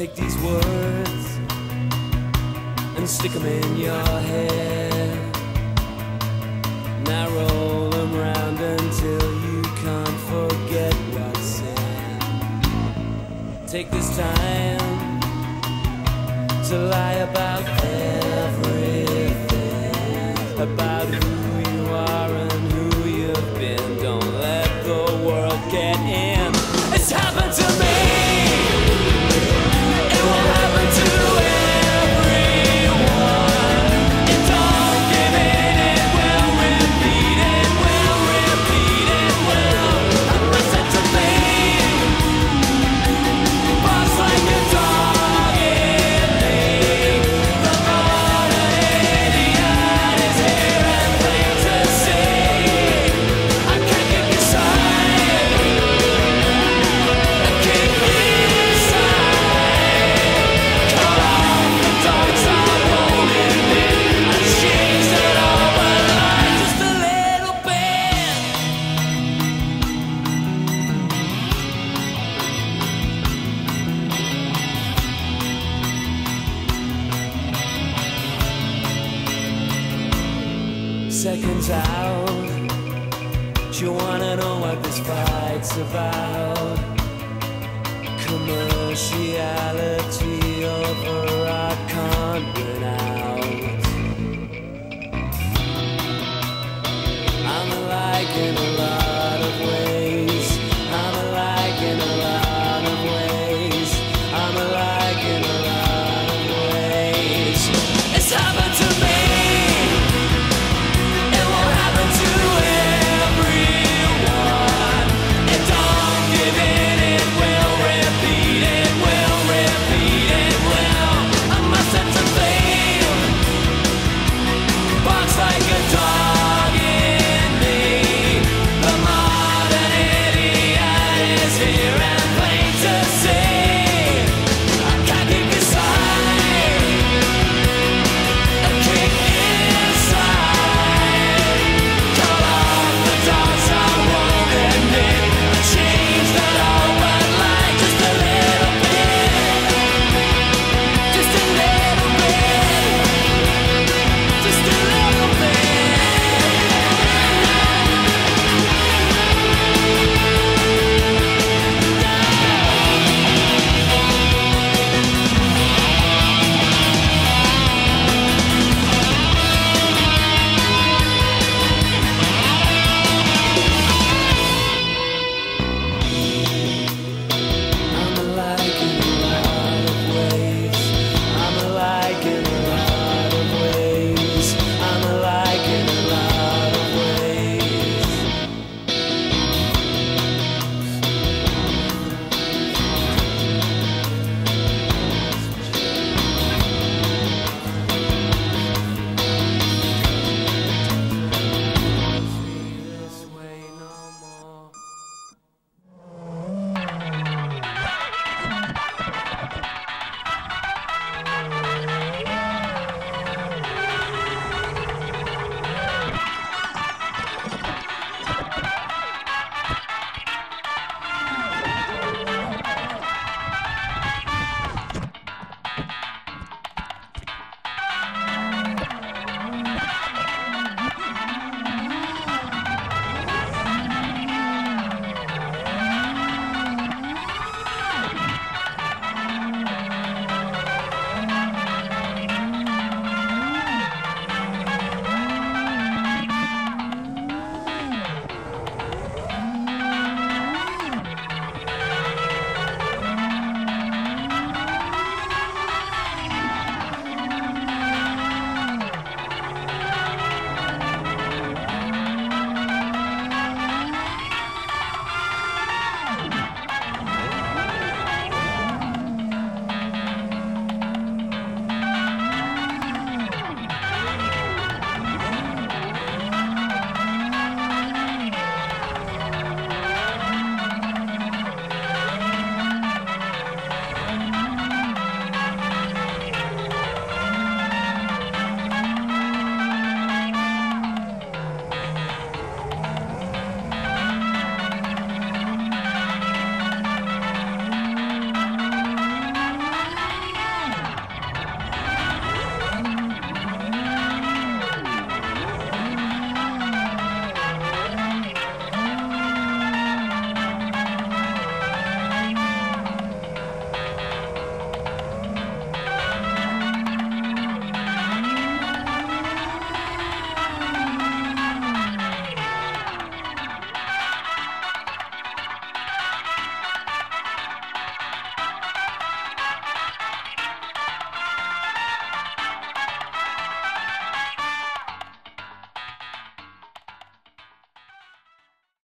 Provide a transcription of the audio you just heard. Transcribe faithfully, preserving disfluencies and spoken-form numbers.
Take these words and stick them in your head. Now roll them round until you can't forget what's said. Take this time to lie about everything, about who you are and who you've been. Don't let the world get in. It's happened to me. Seconds out, you wanna know what this fight's about? Commerciality over our can't win out. I'm alike and alike.